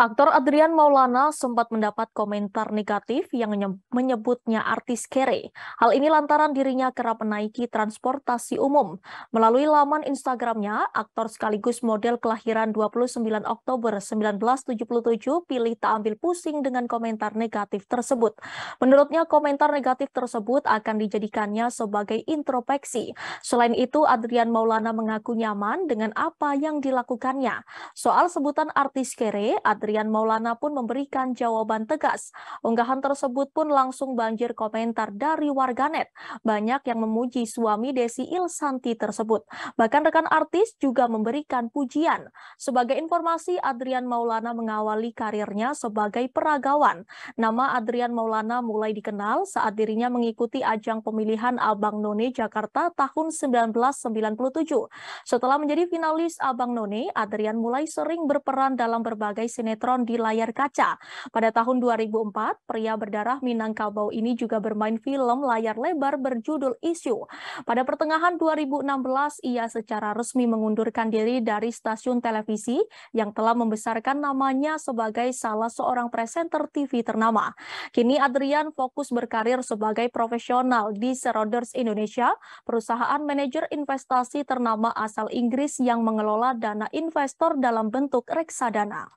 Aktor Adrian Maulana sempat mendapat komentar negatif yang menyebutnya artis kere. Hal ini lantaran dirinya kerap menaiki transportasi umum. Melalui laman Instagramnya, aktor sekaligus model kelahiran 29 Oktober 1977 pilih tak ambil pusing dengan komentar negatif tersebut. Menurutnya, komentar negatif tersebut akan dijadikannya sebagai introspeksi. Selain itu, Adrian Maulana mengaku nyaman dengan apa yang dilakukannya. Soal sebutan artis kere, Adrian Maulana pun memberikan jawaban tegas. Unggahan tersebut pun langsung banjir komentar dari warganet. Banyak yang memuji suami Dessy Ilsanty tersebut. Bahkan rekan artis juga memberikan pujian. Sebagai informasi, Adrian Maulana mengawali karirnya sebagai peragawan. Nama Adrian Maulana mulai dikenal saat dirinya mengikuti ajang pemilihan Abang None Jakarta tahun 1997. Setelah menjadi finalis Abang None, Adrian mulai sering berperan dalam berbagai sinetron di layar kaca. Pada tahun 2004, pria berdarah Minangkabau ini juga bermain film layar lebar berjudul Issue. Pada pertengahan 2016, ia secara resmi mengundurkan diri dari stasiun televisi yang telah membesarkan namanya sebagai salah seorang presenter TV ternama. Kini Adrian fokus berkarir sebagai profesional di Schroders Indonesia, perusahaan manajer investasi ternama asal Inggris yang mengelola dana investor dalam bentuk reksadana.